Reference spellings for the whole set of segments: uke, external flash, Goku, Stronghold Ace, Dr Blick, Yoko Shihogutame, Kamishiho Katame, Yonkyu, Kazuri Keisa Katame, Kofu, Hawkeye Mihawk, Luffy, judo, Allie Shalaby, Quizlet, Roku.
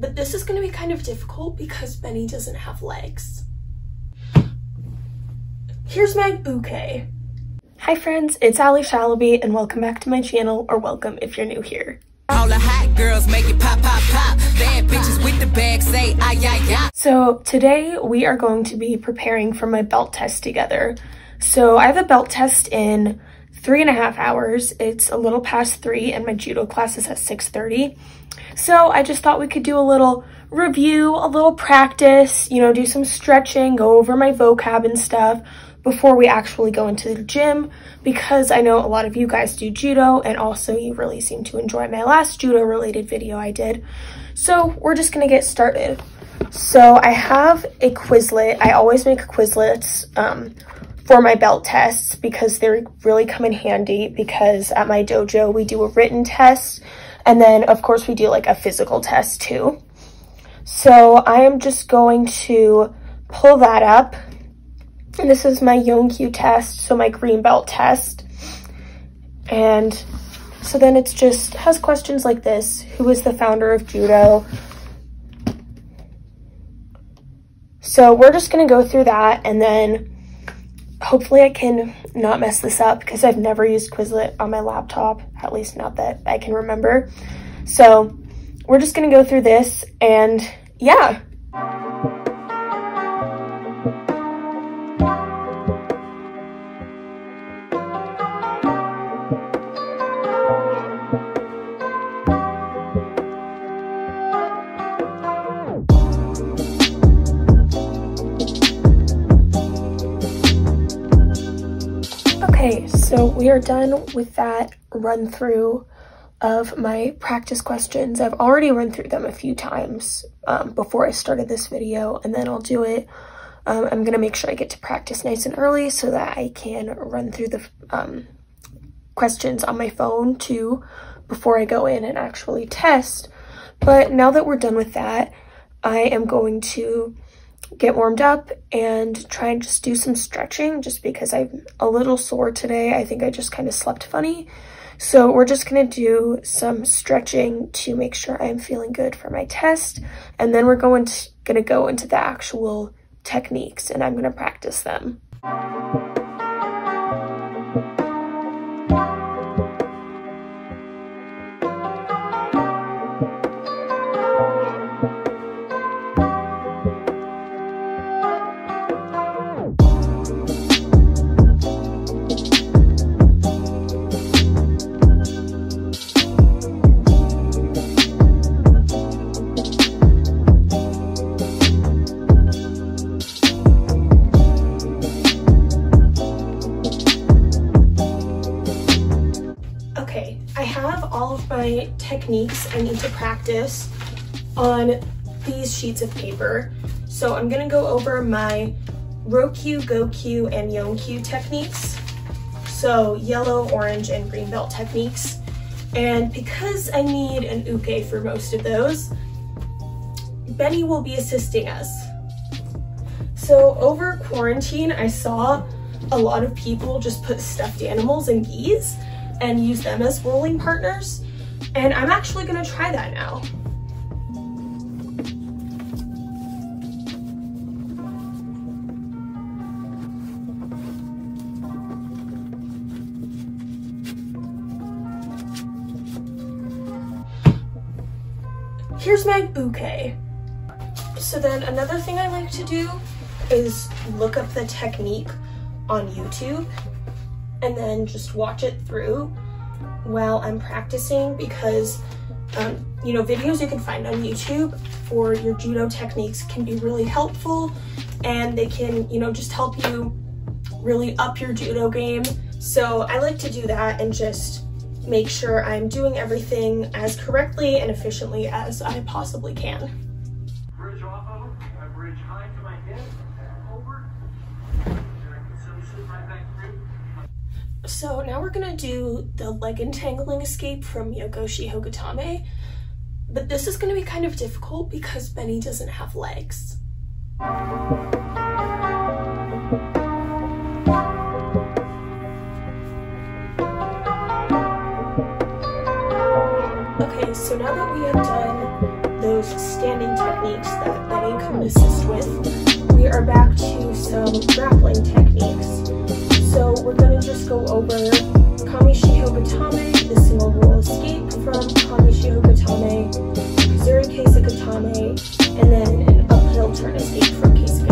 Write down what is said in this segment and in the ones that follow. But this is gonna be kind of difficult because Benny doesn't have legs. Here's my bouquet. Hi friends, it's Allie Shalaby and welcome back to my channel, or welcome if you're new here. All the hot girls make it pop, pop, pop. Bad bitches with the bag say ay, ay, ay. So today we are going to be preparing for my belt test together. So I have a belt test in 3.5 hours. It's a little past 3 and my judo class is at 6:30. So I just thought we could do a little review, a little practice, you know, do some stretching, go over my vocab and stuff before we actually go into the gym, because I know a lot of you guys do judo and also you really seem to enjoy my last judo related video I did. So we're just gonna get started. So I have a Quizlet. I always make Quizlets for my belt tests because they really come in handy, because at my dojo we do a written test and then of course we do like a physical test too. So I am just going to pull that up. And this is my Yonkyu test, so my green belt test. And so then it's just has questions like this. Who is the founder of judo? So we're just going to go through that, and then hopefully I can not mess this up because I've never used Quizlet on my laptop, at least not that I can remember. So we're just going to go through this, and yeah. Okay, so we are done with that run through of my practice questions. I've already run through them a few times before I started this video, and then I'll do it. I'm gonna make sure I get to practice nice and early so that I can run through the questions on my phone too before I go in and actually test. But now that we're done with that, I am going to get warmed up and try and just do some stretching, just because I'm a little sore today. I think I just kind of slept funny. So we're just gonna do some stretching to make sure I'm feeling good for my test. And then we're gonna go into the actual techniques, and I'm gonna practice them. Techniques I need to practice on these sheets of paper. So I'm gonna go over my Roku, Goku, and Yonkyu techniques. So yellow, orange, and green belt techniques. And because I need an uke for most of those, Benny will be assisting us. So over quarantine, I saw a lot of people just put stuffed animals and geese and use them as rolling partners. And I'm actually gonna try that now. Here's my bouquet. So then another thing I like to do is look up the technique on YouTube and then just watch it through while I'm practicing, because you know, videos you can find on YouTube for your judo techniques can be really helpful, and they can, you know, just help you really up your judo game. So I like to do that and just make sure I'm doing everything as correctly and efficiently as I possibly can. Bridge off over, I bridge high to my hip, over, and I can substitute my back through. So now we're gonna do the leg entangling escape from Yoko Shihogutame, but this is gonna be kind of difficult because Benny doesn't have legs. Okay, so now that we have done those standing techniques that you can assist with, we are back to some grappling techniques. So we're going to just go over Kamishiho Katame, the single rule escape from Kamishiho Katame, Kazuri Keisa Katame, and then an uphill turn escape from Keisa Katame.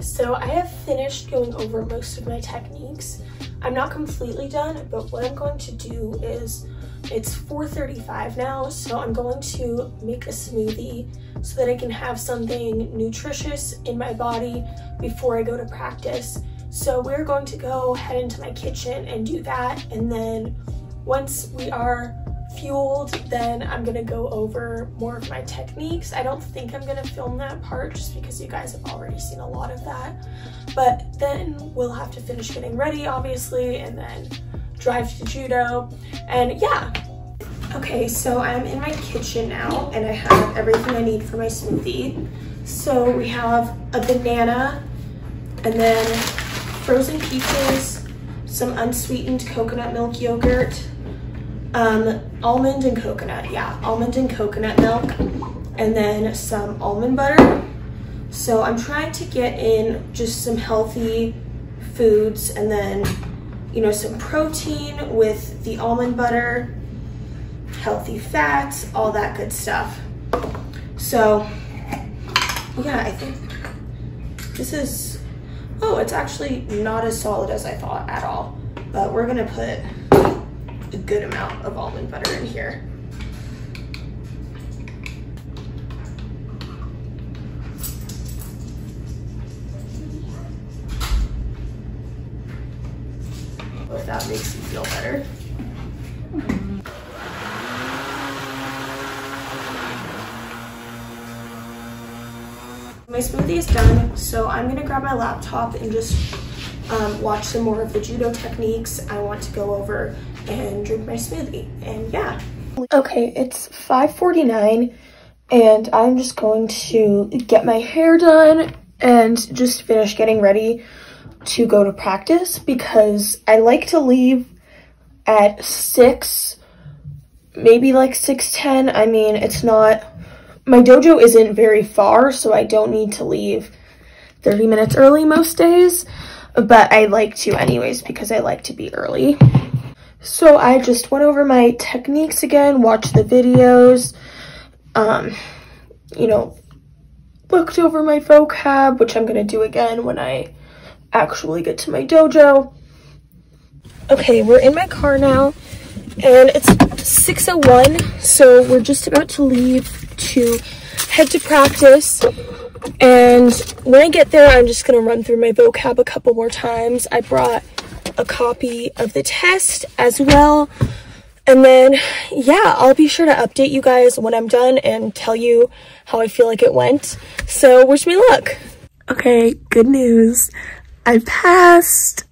So I have finished going over most of my techniques. I'm not completely done, but what I'm going to do is, it's 4:35 now, so I'm going to make a smoothie so that I can have something nutritious in my body before I go to practice. So we're going to go head into my kitchen and do that, and then once we are fueled, then I'm gonna go over more of my techniques. I don't think I'm gonna film that part just because you guys have already seen a lot of that, but then we'll have to finish getting ready, obviously, and then drive to judo, and yeah. Okay, so I'm in my kitchen now, and I have everything I need for my smoothie. So we have a banana, and then frozen peaches, some unsweetened coconut milk yogurt, almond and coconut, almond and coconut milk, and then some almond butter. So I'm trying to get in just some healthy foods, and then, you know, some protein with the almond butter, healthy fats, all that good stuff. So yeah, I think this is, oh, it's actually not as solid as I thought at all, but we're gonna put a good amount of almond butter in here. If that makes you feel better. My smoothie is done, so I'm gonna grab my laptop and just watch some more of the judo techniques I want to go over and drink my smoothie, and yeah. Okay, it's 5:49 and I'm just going to get my hair done and just finish getting ready to go to practice, because I like to leave at 6, maybe like 6:10. I mean, it's not, my dojo isn't very far, so I don't need to leave 30 minutes early most days, but I like to anyways because I like to be early. So I just went over my techniques again, watched the videos, you know, looked over my vocab, which I'm going to do again when I actually get to my dojo. Okay, we're in my car now, and it's 6:01, so we're just about to leave to head to practice. And when I get there, I'm just going to run through my vocab a couple more times. I brought a copy of the test as well, and then yeah, I'll be sure to update you guys when I'm done and tell you how I feel like it went, so wish me luck. Okay, good news, I passed.